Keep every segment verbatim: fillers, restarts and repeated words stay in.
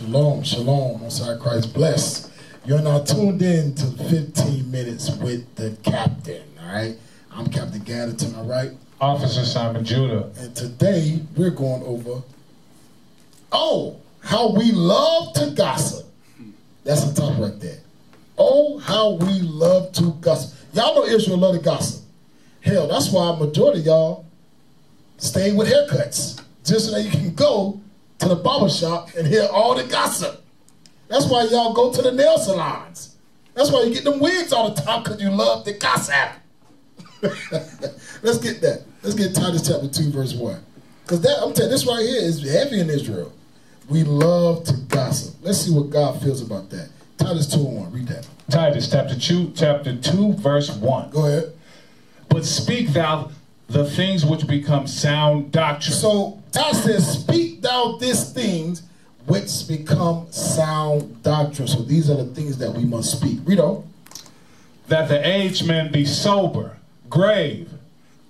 Shalom, shalom. Most High Christ bless. You're now tuned in to fifteen minutes with the Captain, all right? I'm Captain Gatter, to my right. Officer Simon Judah. And today, we're going over, oh, how we love to gossip. That's the top right there. Oh, how we love to gossip. Y'all know Israel love to gossip. Hell, that's why a majority of y'all stay with haircuts, just so that you can go to the barbershop and hear all the gossip. That's why y'all go to the nail salons. That's why you get them wigs all the time, because you love the gossip. Let's get that. Let's get Titus chapter two, verse one. Because that, I'm telling you, this right here is heavy in Israel. We love to gossip. Let's see what God feels about that. Titus two and one, read that. Titus chapter two, chapter two, verse one. Go ahead. But speak thou the things which become sound doctrine. So Titus says, speak thou these things which become sound doctrine. So these are the things that we must speak. Read on. That the aged men be sober, grave,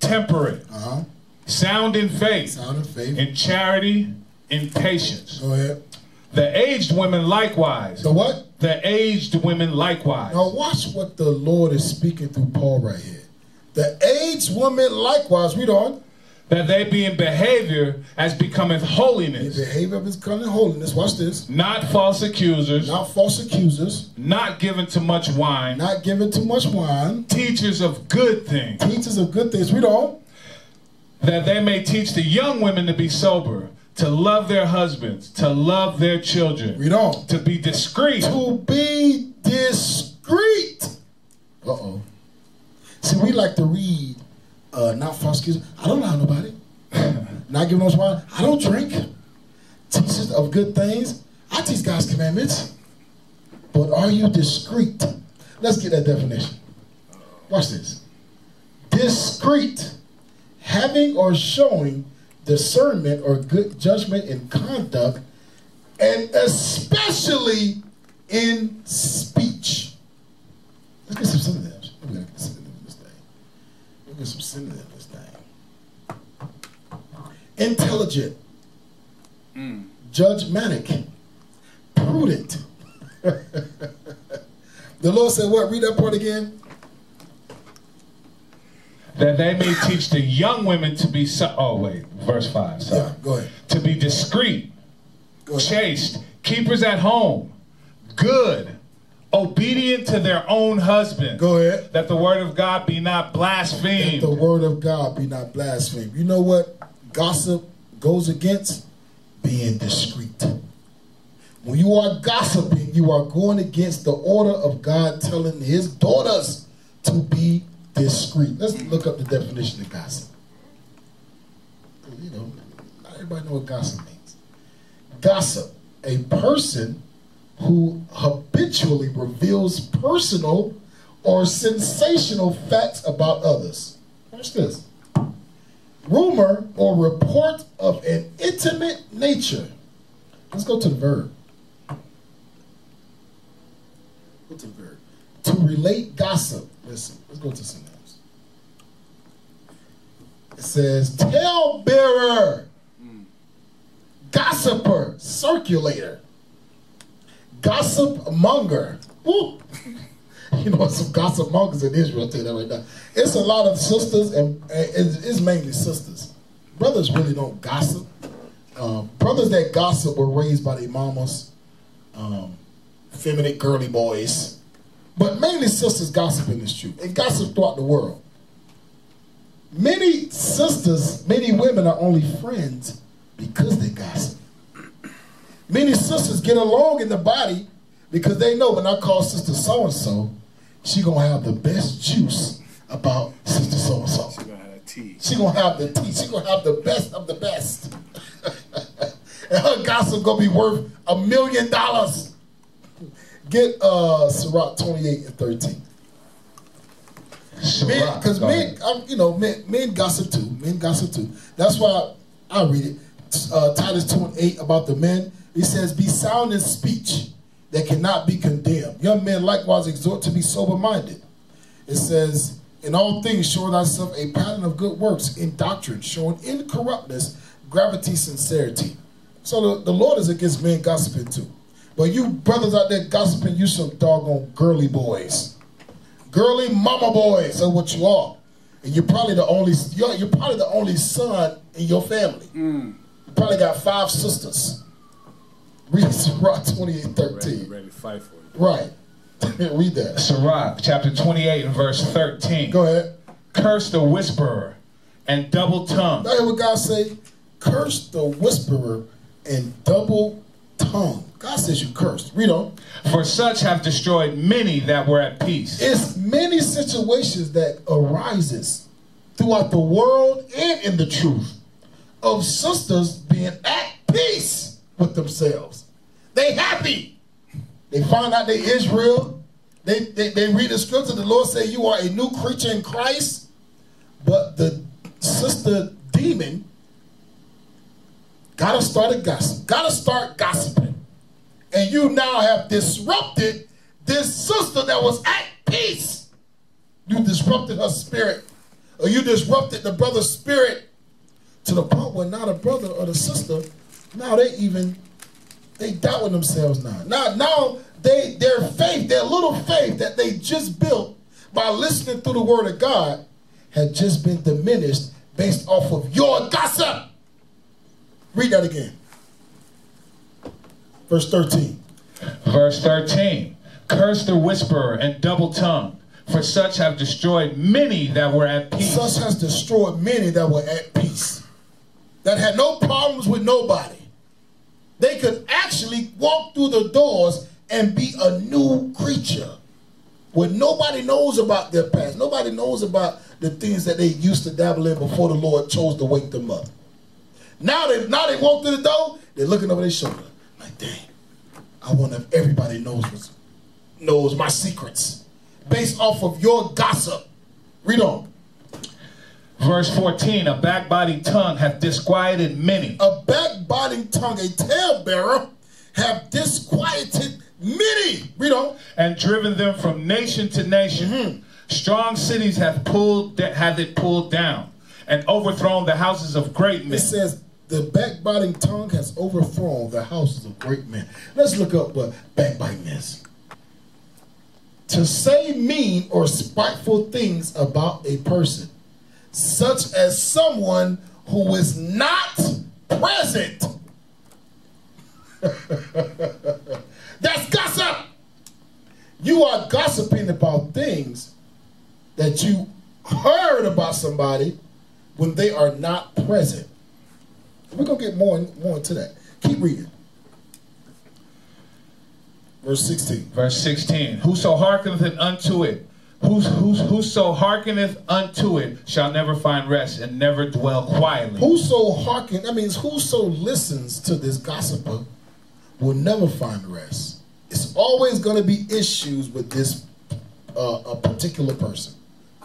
temperate, uh-huh. sound in faith, sound in faith, in charity, in patience. Go ahead. The aged women likewise. The what? The aged women likewise. Now watch what the Lord is speaking through Paul right here. The aged women likewise. Read on. That they be in behavior as becometh holiness. In behavior as becometh holiness. Watch this. Not false accusers. Not false accusers. Not given to much wine. Not given to much wine. Teachers of good things. Teachers of good things. Read on. That they may teach the young women to be sober, to love their husbands, to love their children. Read on. To be discreet. To be discreet. Uh-oh. See, we like to read, uh, not false accusers. I don't lie to nobody. Not giving us wine. I don't drink. Teachers of good things. I teach God's commandments. But are you discreet? Let's get that definition. Watch this. Discreet. Having or showing discernment or good judgment in conduct, and especially in speech. Let's get some synonyms. We're going to get synonyms in this thing. We're going to get some synonyms in this thing. Intelligent, mm. judgmatic, prudent. The Lord said what? Read that part again. That they may teach the young women to be, so oh wait, verse five, sorry. Yeah, go ahead. To be discreet, chaste, keepers at home, good, obedient to their own husband. Go ahead. That the word of God be not blasphemed. That the word of God be not blasphemed. You know what gossip goes against? Being discreet. When you are gossiping, you are going against the order of God telling his daughters to be discreet. Let's look up the definition of gossip. You know, not everybody knows what gossip means. Gossip, a person who habitually reveals personal or sensational facts about others. Watch this. Rumor or report of an intimate nature. Let's go to the verb. Go to the verb. To relate gossip. Listen, let's go to some else. It says, tale-bearer, mm. gossiper, circulator, gossip-monger. Woo. You know, some gossip-mongers in Israel, I'll tell you that right now. It's a lot of sisters, and, and it's mainly sisters. Brothers really don't gossip. Um, brothers that gossip were raised by their mamas, um, feminine girly boys. But mainly sisters gossip in this truth. And gossip throughout the world. Many sisters, many women are only friends because they gossip. Many sisters get along in the body because they know when I call sister so-and-so, she going to have the best juice about sister so-and-so. She going to have the tea. She going to have the tea. She going to have the best of the best. And her gossip going to be worth a million dollars. Get uh, Sirach twenty-eight and thirteen. Because men, men you know, men, men gossip too. Men gossip too. That's why I, I read it. Uh, Titus two and eight about the men. He says, be sound in speech that cannot be condemned. Young men likewise exhort to be sober-minded. It says, in all things show thyself a pattern of good works in doctrine, showing incorruptness, gravity, sincerity. So the, the Lord is against men gossiping too. But you brothers out there gossiping, you some doggone girly boys. Girly mama boys are what you are. And you're probably the only, you're, you're probably the only son in your family. Mm. You probably got five sisters. Read Sirach twenty-eight thirteen. Ready, ready fight for it. Right. Read that. Sirach chapter twenty-eight and verse thirteen. Go ahead. Curse the whisperer and double tongue. That's what God say. Curse the whisperer and double tongue. God says you cursed. Read on. For such have destroyed many that were at peace. It's many situations that arises throughout the world and in the truth of sisters being at peace with themselves. They happy. They find out they Israel. They, they, they read the scripture. The Lord said you are a new creature in Christ. But the sister demon gotta start a gossip. Gotta start gossiping. And you now have disrupted this sister that was at peace. You disrupted her spirit. Or you disrupted the brother's spirit to the point where now the brother or the sister, now they even, they doubting themselves now. Now, now they, their faith, their little faith that they just built by listening through the word of God had just been diminished based off of your gossip. Read that again. Verse thirteen. Verse thirteen. Curse the whisperer and double tongue, for such have destroyed many that were at peace. Such has destroyed many that were at peace. That had no problems with nobody. They could actually walk through the doors and be a new creature. When nobody knows about their past. Nobody knows about the things that they used to dabble in before the Lord chose to wake them up. Now they, now they walk through the door, they're looking over their shoulder. Like, dang, I wonder if everybody knows knows my secrets based off of your gossip. Read on. Verse fourteen, a backbiting tongue hath disquieted many. A backbiting tongue, a talebearer, have disquieted many. Read on. And driven them from nation to nation. Mm-hmm. Strong cities have pulled, have it pulled down and overthrown the houses of great men. It says, the backbiting tongue has overthrown the houses of great men. Let's look up what backbiting is. To say mean or spiteful things about a person, such as someone who is not present. That's gossip. You are gossiping about things that you heard about somebody when they are not present. We're going to get more, more into that. Keep reading. Verse sixteen. Verse sixteen. Whoso hearkeneth unto it, who's, who's, whoso hearkeneth unto it shall never find rest and never dwell quietly. Whoso hearken, that means whoso listens to this gossiper will never find rest. It's always going to be issues with this uh, a particular person.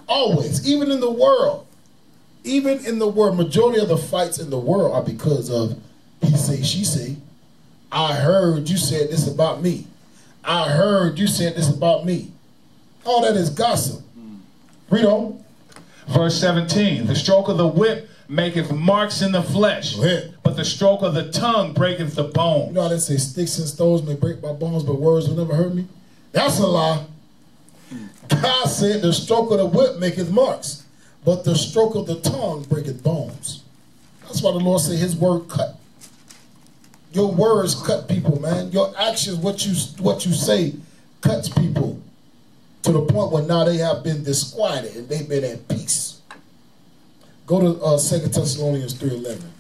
Always. Even in the world. Even in the world, majority of the fights in the world are because of he say, she say. I heard you said this about me. I heard you said this about me. All that is gossip. Read on. Verse seventeen. The stroke of the whip maketh marks in the flesh, but the stroke of the tongue breaketh the bone. You know how they say sticks and stones may break my bones, but words will never hurt me? That's a lie. God said the stroke of the whip maketh marks, but the stroke of the tongue breaketh bones. That's why the Lord said his word cut. Your words cut people, man. Your actions, what you, what you say, cuts people to the point where now they have been disquieted and they've been at peace. Go to uh, Second Thessalonians three eleven.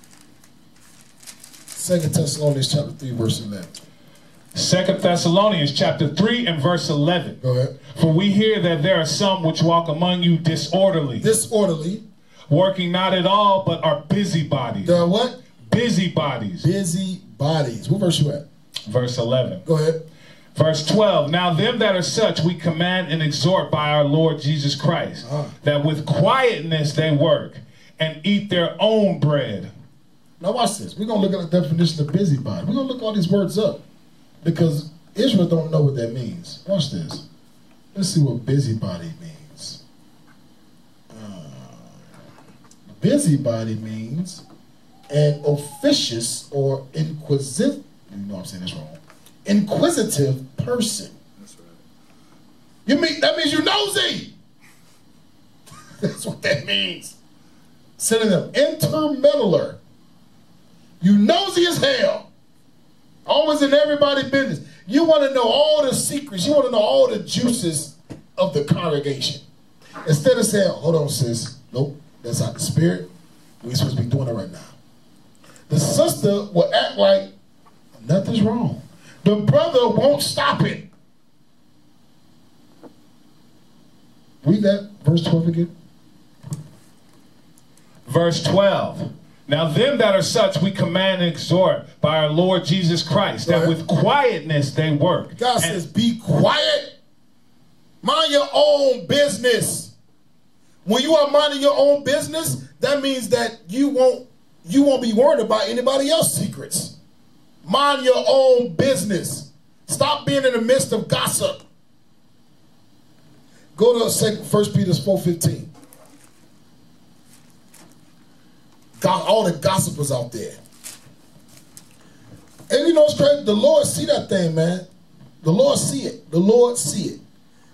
Second Thessalonians chapter three, verse eleven. Second Thessalonians chapter three and verse eleven. Go ahead. For we hear that there are some which walk among you disorderly. Disorderly. Working not at all, but are busybodies. The what? Busybodies. Busybodies. What verse you at? Verse eleven. Go ahead. Verse twelve. Now them that are such we command and exhort by our Lord Jesus Christ, uh-huh, that with quietness they work and eat their own bread. Now watch this. We're going to look at the definition of busybody. We're going to look all these words up, because Israel don't know what that means. Watch this. Let's see what busybody means. Uh, busybody means an officious or inquisitive. You know I'm saying this wrong. inquisitive person. That's right. You mean that means you're nosy. That's what that means. Synonym, intermeddler. You nosy as hell. Always in everybody's business. You want to know all the secrets. You want to know all the juices of the congregation. Instead of saying, hold on, sis. Nope, that's not the spirit. We're supposed to be doing it right now. The sister will act like nothing's wrong. The brother won't stop it. Read that verse twelve again. Verse twelve. Now them that are such we command and exhort by our Lord Jesus Christ, that with quietness they work. God says, be quiet. Mind your own business. When you are minding your own business, that means that you won't you won't be worried about anybody else's secrets. Mind your own business. Stop being in the midst of gossip. Go to First Peter four fifteen. All the gossipers out there. And you know what's crazy? The Lord see that thing, man. The Lord see it. The Lord see it.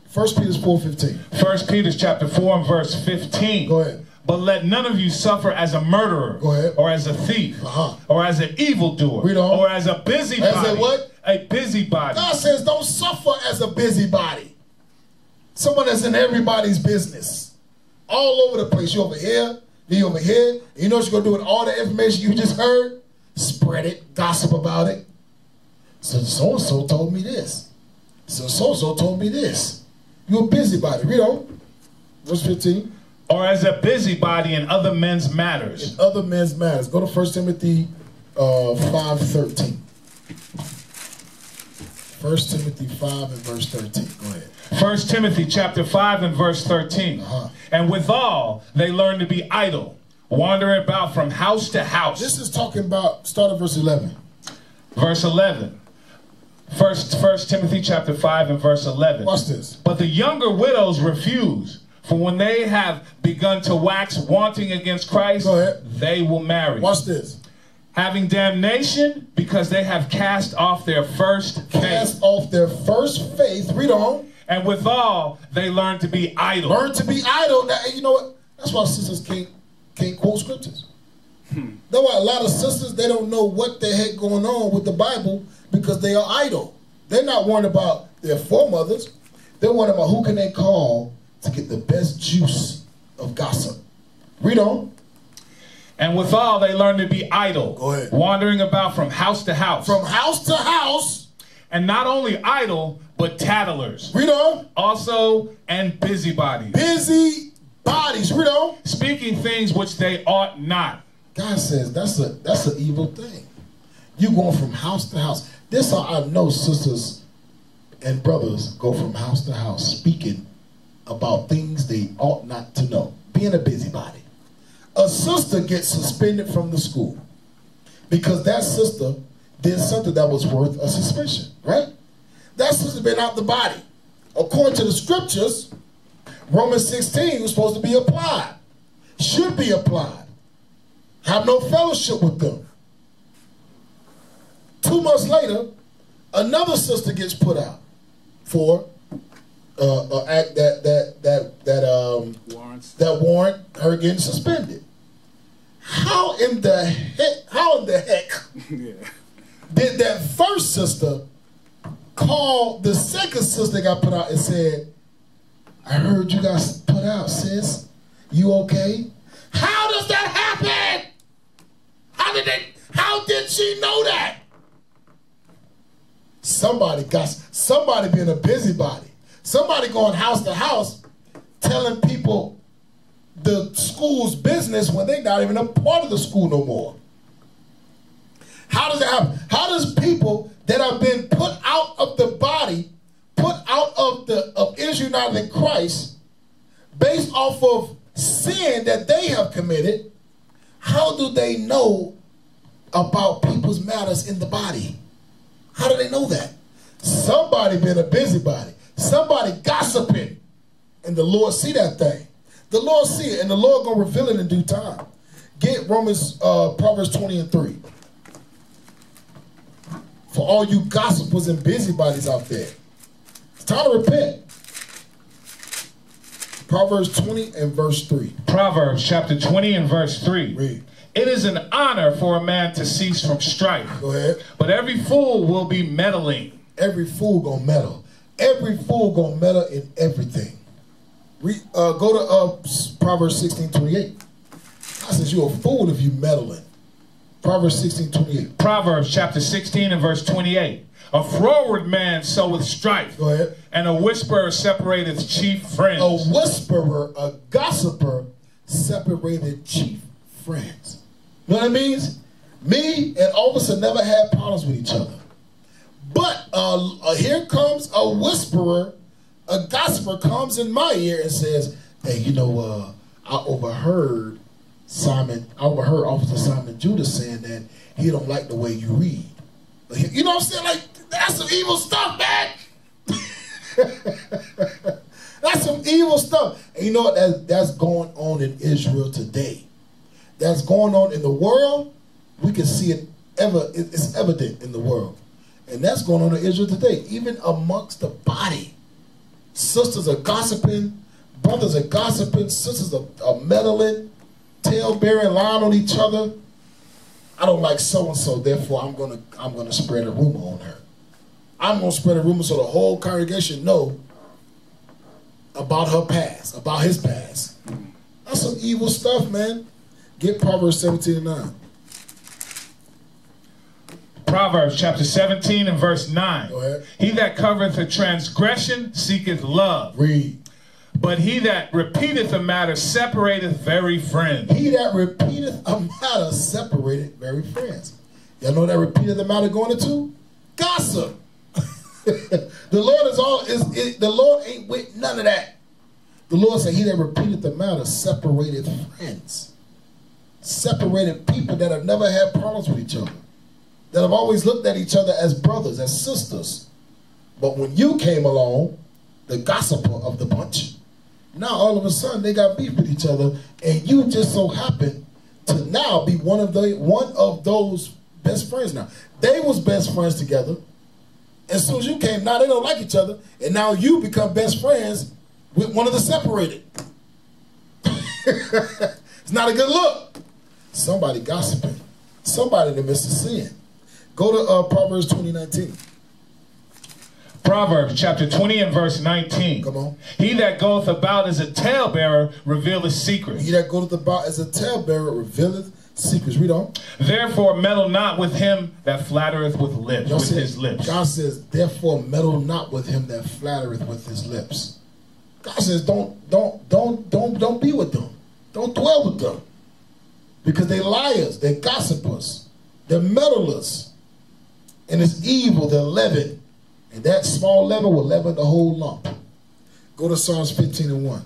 First Peter four fifteen. First Peter chapter four and verse fifteen. Go ahead. But let none of you suffer as a murderer, go ahead, or as a thief, uh-huh, or as an evildoer, read on, or as a busybody. As a what? A busybody. God says don't suffer as a busybody. Someone that's in everybody's business. All over the place. You over here, you over here. You know what you're going to do with all the information you just heard? Spread it. Gossip about it. So so-and-so told me this. So so-and-so told me this. You're a busybody. Read on. Verse fifteen. Or as a busybody in other men's matters. In other men's matters. Go to First Timothy five thirteen. First Timothy five and verse thirteen. Go ahead. First Timothy chapter five and verse thirteen. Uh-huh. And withal they learn to be idle, wandering about from house to house. This is talking about, start at verse eleven. Verse eleven. First, First Timothy chapter five and verse eleven. Watch this. But the younger widows refuse. For when they have begun to wax wanting against Christ, they will marry. Watch this. Having damnation, because they have cast off their first cast faith. Cast off their first faith. Read on. And withal, they learn to be idle. Learn to be idle. Now, you know what? That's why sisters can't, can't quote scriptures. Hmm. That's why a lot of sisters, they don't know what the heck going on with the Bible because they are idle. They're not worried about their foremothers. They're worried about who can they call to get the best juice of gossip. Read on. And withal they learn to be idle, go ahead, wandering about from house to house. From house to house. And not only idle, but tattlers. Read on. Also, and busybodies. Busybodies. Read on. Speaking things which they ought not. God says that's a that's an evil thing. You going from house to house. This how I know sisters and brothers go from house to house speaking about things they ought not to know. Being a busybody. A sister gets suspended from the school because that sister did something that was worth a suspension, right? That sister been out the body. According to the scriptures, Romans sixteen was supposed to be applied. Should be applied. Have no fellowship with them. Two months later, another sister gets put out for Uh, uh, act that that that that um Warrants. that warrant her getting suspended. How in the heck? How in the heck yeah. did that first sister call the second sister that got put out and said, "I heard you got put out, sis. You okay?" How does that happen? How did they? How did she know that? Somebody got somebody being a busybody. Somebody going house to house telling people the school's business when they're not even a part of the school no more. How does that happen? How does people that have been put out of the body, put out of the of Israel united in Christ, based off of sin that they have committed, how do they know about people's matters in the body? How do they know that? Somebody been a busybody. Somebody gossiping, and the Lord see that thing. The Lord see it, and the Lord gonna reveal it in due time. Get Romans, uh, Proverbs twenty and three. for all you gossipers and busybodies out there. It's time to repent. Proverbs twenty and verse three. Proverbs chapter twenty and verse three. Read. It is an honor for a man to cease from strife. Go ahead. But every fool will be meddling. Every fool gonna meddle. Every fool gonna meddle in everything. Re, uh, go to uh, Proverbs sixteen twenty-eight. I says you're a fool if you meddling. Proverbs sixteen twenty-eight. Proverbs chapter sixteen and verse twenty-eight. A froward man soweth strife. Go ahead. And a whisperer separateth chief friends. A whisperer, a gossiper, separated chief friends. You know what that means? Me and Officer never had problems with each other. But uh, uh, here comes a whisperer, a gossiper comes in my ear and says, hey, you know, uh, I overheard Simon, I overheard Officer Simon Judah saying that he don't like the way you read. You know what I'm saying? Like, that's some evil stuff, man. That's some evil stuff. And you know what? That, that's going on in Israel today. That's going on in the world. We can see it ever. It's evident in the world. And that's going on in Israel today. Even amongst the body. Sisters are gossiping. Brothers are gossiping. Sisters are, are meddling. Tale-bearing, lying on each other. I don't like so-and-so, therefore I'm gonna I'm gonna spread a rumor on her. I'm gonna spread a rumor so the whole congregation know about her past, about his past. That's some evil stuff, man. Get Proverbs seventeen and nine. Proverbs chapter seventeen and verse nine. Go ahead. He that covereth a transgression seeketh love. Read. But he that repeateth a matter separateth very friends. He that repeateth a matter separateth very friends. Y'all know that repeateth a matter going into gossip. The Lord is all is it, the Lord ain't with none of that. The Lord said, he that repeateth a matter separateth friends. Separated people that have never had problems with each other, that have always looked at each other as brothers, as sisters. But when you came along, the gossiper of the bunch, now all of a sudden they got beef with each other, and you just so happen to now be one of the one of those best friends. Now they was best friends together. As soon as you came, now they don't like each other, and now you become best friends with one of the separated. It's not a good look. Somebody gossiping. Somebody that missed a sin. Go to uh, Proverbs twenty nineteen. Proverbs chapter twenty and verse nineteen. Come on. He that goeth about as a talebearer revealeth secrets. He that goeth about as a talebearer revealeth secrets. Read on. Therefore meddle not with him that flattereth with lips. God with says, his lips. God says, therefore meddle not with him that flattereth with his lips. God says, don't, don't, don't, don't, don't be with them. Don't dwell with them. Because they're liars, they're gossipers, they're meddlers. And it's evil, they're leaven. And that small leaven will leaven the whole lump. Go to Psalms fifteen and one.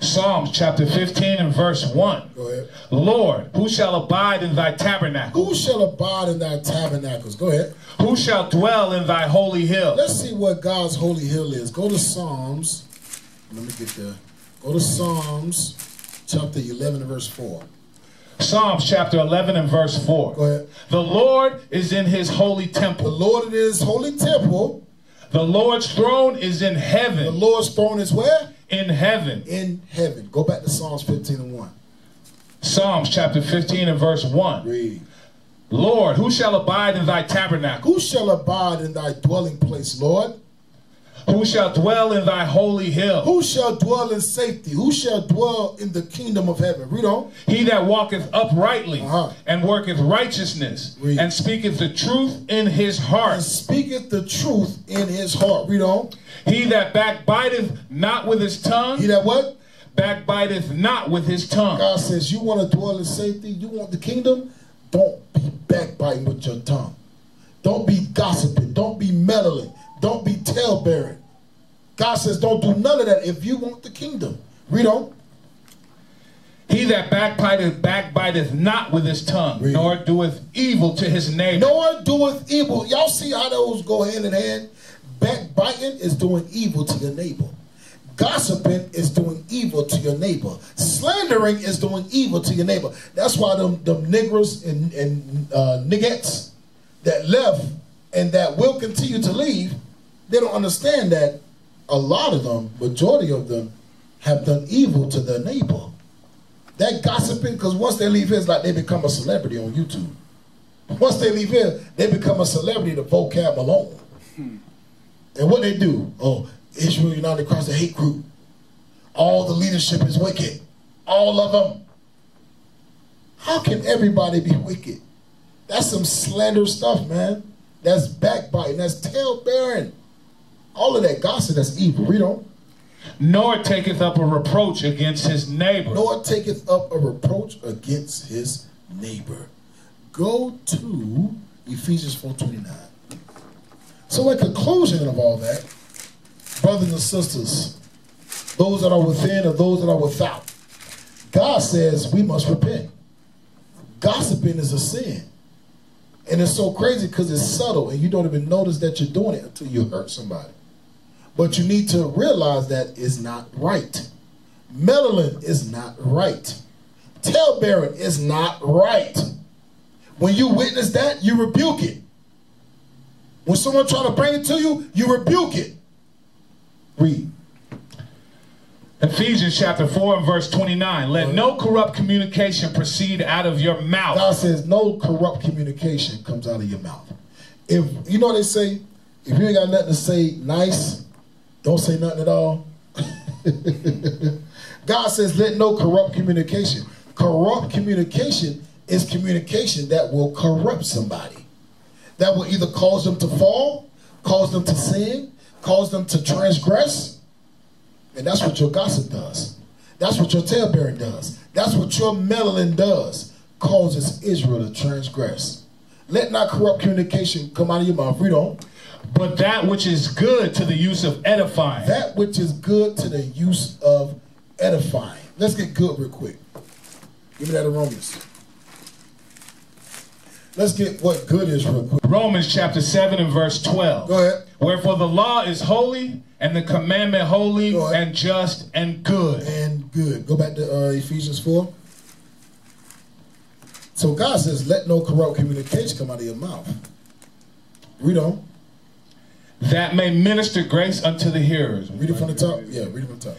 Psalms chapter fifteen and verse one. Go ahead. Lord, who shall abide in thy tabernacle? Who shall abide in thy tabernacles? Go ahead. Who shall dwell in thy holy hill? Let's see what God's holy hill is. Go to Psalms. Let me get there. Go to Psalms chapter eleven and verse four. Psalms chapter eleven and verse four. Go ahead. The Lord is in his holy temple. The Lord is his holy temple. The Lord's throne is in heaven. The Lord's throne is where? In heaven. In heaven. Go back to Psalms fifteen and one. Psalms chapter fifteen and verse one. Read. Lord, who shall abide in thy tabernacle? Who shall abide in thy dwelling place, Lord? Who shall dwell in thy holy hill? Who shall dwell in safety? Who shall dwell in the kingdom of heaven? Read on. He that walketh uprightly uh-huh. and worketh righteousness Read. And speaketh the truth in his heart. And speaketh the truth in his heart. Read on. He that backbiteth not with his tongue. He that what? Backbiteth not with his tongue. God says you want to dwell in safety? You want the kingdom? Don't be backbiting with your tongue. Don't be gossiping. Don't be meddling. Don't be talebearing. God says don't do none of that if you want the kingdom. Read on. He that backbiteth, backbiteth not with his tongue, Read. Nor doeth evil to his neighbor. Nor doeth evil. Y'all see how those go hand in hand? Backbiting is doing evil to your neighbor. Gossiping is doing evil to your neighbor. Slandering is doing evil to your neighbor. That's why them, them Negroes and, and uh, niggettes that left and that will continue to leave, they don't understand that a lot of them, majority of them, have done evil to their neighbor. That gossiping, because once they leave here, it's like they become a celebrity on YouTube. Once they leave here, they become a celebrity to vocab alone. Hmm. And what they do, oh, Israel United Christ, a hate group. All the leadership is wicked. All of them. How can everybody be wicked? That's some slander stuff, man. That's backbiting. That's tail-bearing. All of that gossip, that's evil. Read on. Nor taketh up a reproach against his neighbor. Nor taketh up a reproach against his neighbor. Go to Ephesians four twenty-nine. So in conclusion of all that, brothers and sisters, those that are within or those that are without, God says we must repent. Gossiping is a sin. And it's so crazy because it's subtle and you don't even notice that you're doing it until you hurt somebody. But you need to realize that it's not right. Meddling is not right. Talebearing is not right. When you witness that, you rebuke it. When someone tries to bring it to you, you rebuke it. Read. Ephesians chapter four and verse twenty-nine. Let no corrupt communication proceed out of your mouth. God says no corrupt communication comes out of your mouth. If you know what they say? If you ain't got nothing to say nice, don't say nothing at all. God says let no corrupt communication. Corrupt communication is communication that will corrupt somebody. That will either cause them to fall, cause them to sin, cause them to transgress. And that's what your gossip does. That's what your talebearing does. That's what your meddling does. Causes Israel to transgress. Let not corrupt communication come out of your mouth. Read on. But that which is good to the use of edifying. That which is good to the use of edifying. Let's get good real quick. Give me that in Romans. Let's get what good is real quick. Romans chapter seven and verse twelve. Go ahead. Wherefore the law is holy and the commandment holy and just and good. And good. Go back to uh, Ephesians four. So God says, let no corrupt communication come out of your mouth. Read on. That may minister grace unto the hearers. Read it from the top. Yeah, read it from the top.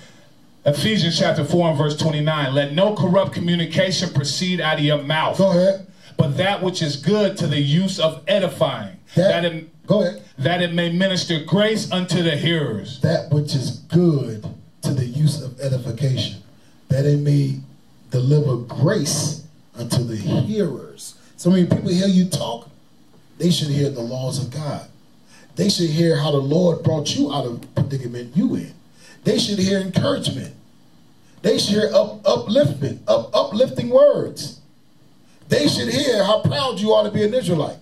Ephesians chapter four and verse twenty-nine. Let no corrupt communication proceed out of your mouth. Go ahead. But that which is good to the use of edifying. That, that it, go ahead. That it may minister grace unto the hearers. That which is good to the use of edification. That it may deliver grace unto the hearers. So when people hear you talk, they should hear the laws of God. They should hear how the Lord brought you out of the predicament you in. They should hear encouragement. They should hear up, upliftment, up, uplifting words. They should hear how proud you are to be an Israelite.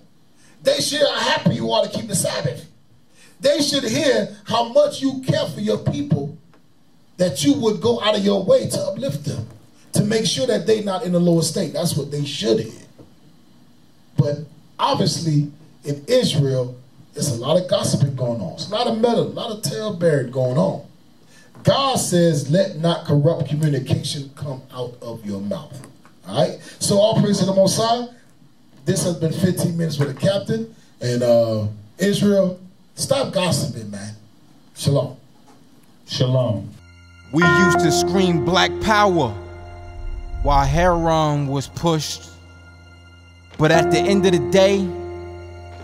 They should hear how happy you are to keep the Sabbath. They should hear how much you care for your people, that you would go out of your way to uplift them, to make sure that they're not in a lower state. That's what they should hear. But obviously, in Israel, there's a lot of gossiping going on. It's a lot of meddling, a lot of talebearing going on. God says, let not corrupt communication come out of your mouth. All right? So all praise to the Most High. This has been fifteen minutes with the captain. And uh, Israel, stop gossiping, man. Shalom. Shalom. We used to scream black power while Haran was pushed. But at the end of the day,